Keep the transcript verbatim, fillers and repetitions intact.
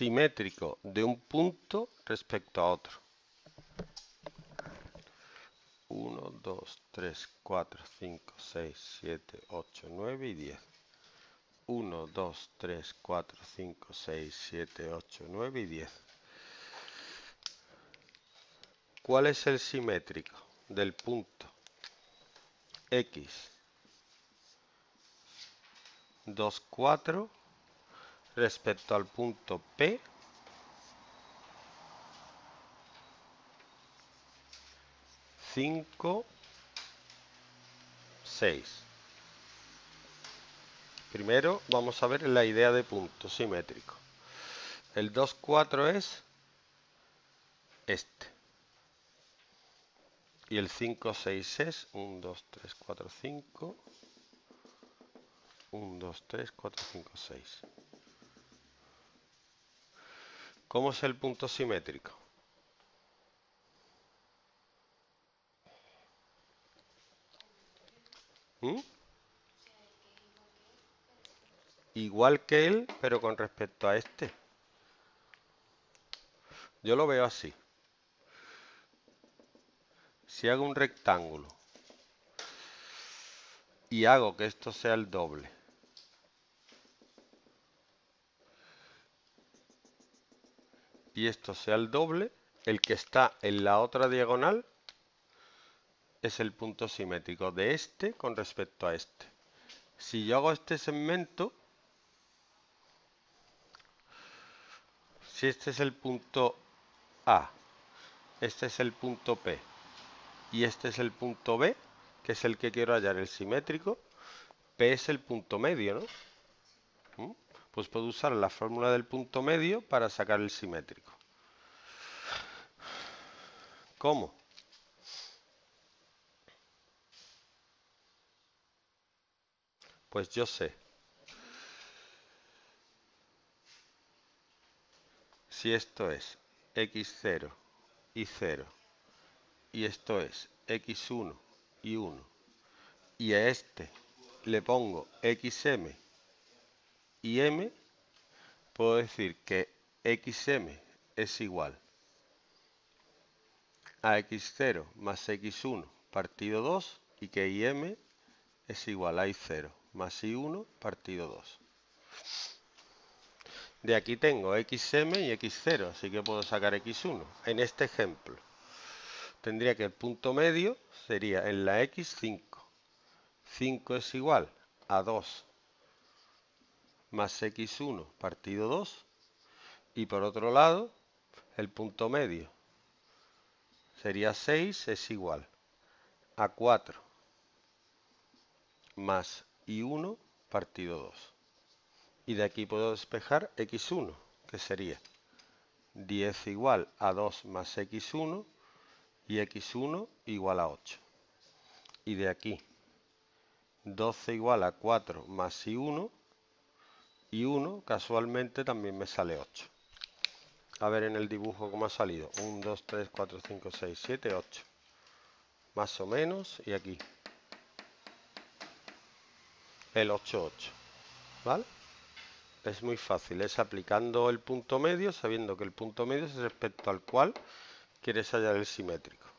simétrico de un punto respecto a otro. uno, dos, tres, cuatro, cinco, seis, siete, ocho, nueve y diez. uno, dos, tres, cuatro, cinco, seis, siete, ocho, nueve y diez. ¿Cuál es el simétrico del punto X? dos, cuatro respecto al punto P cinco, seis. Primero vamos a ver la idea de punto simétrico. El dos, cuatro es este. Y el cinco, seis es uno, dos, tres, cuatro, cinco. uno, dos, tres, cuatro, cinco, seis. ¿Cómo es el punto simétrico? ¿Mm? Igual que él, pero con respecto a este. Yo lo veo así. Si hago un rectángulo y hago que esto sea el doble y esto sea el doble, el que está en la otra diagonal es el punto simétrico de este con respecto a este. Si yo hago este segmento, si este es el punto A, este es el punto P y este es el punto B, que es el que quiero hallar el simétrico, P es el punto medio, ¿no? ¿Mm? Pues puedo usar la fórmula del punto medio para sacar el simétrico. ¿Cómo? Pues yo sé. Si esto es equis cero y cero, y esto es equis uno y uno, y a este le pongo xm y m, puedo decir que xm es igual a equis cero más equis uno partido dos, y que im es igual a i cero. Más i uno partido dos. De aquí tengo xm y equis cero, así que puedo sacar equis uno. En este ejemplo, tendría que el punto medio sería en la x cinco. cinco es igual a dos más equis uno partido dos. Y por otro lado, el punto medio sería seis, es igual a cuatro más y uno partido dos. Y de aquí puedo despejar equis uno, que sería diez igual a dos más equis uno y equis uno igual a ocho. Y de aquí doce igual a cuatro más i uno y uno, casualmente también me sale ocho. A ver en el dibujo cómo ha salido. uno, dos, tres, cuatro, cinco, seis, siete, ocho. Más o menos, y aquí el ocho, ocho, ¿vale? Es muy fácil, es aplicando el punto medio, sabiendo que el punto medio es respecto al cual quieres hallar el simétrico.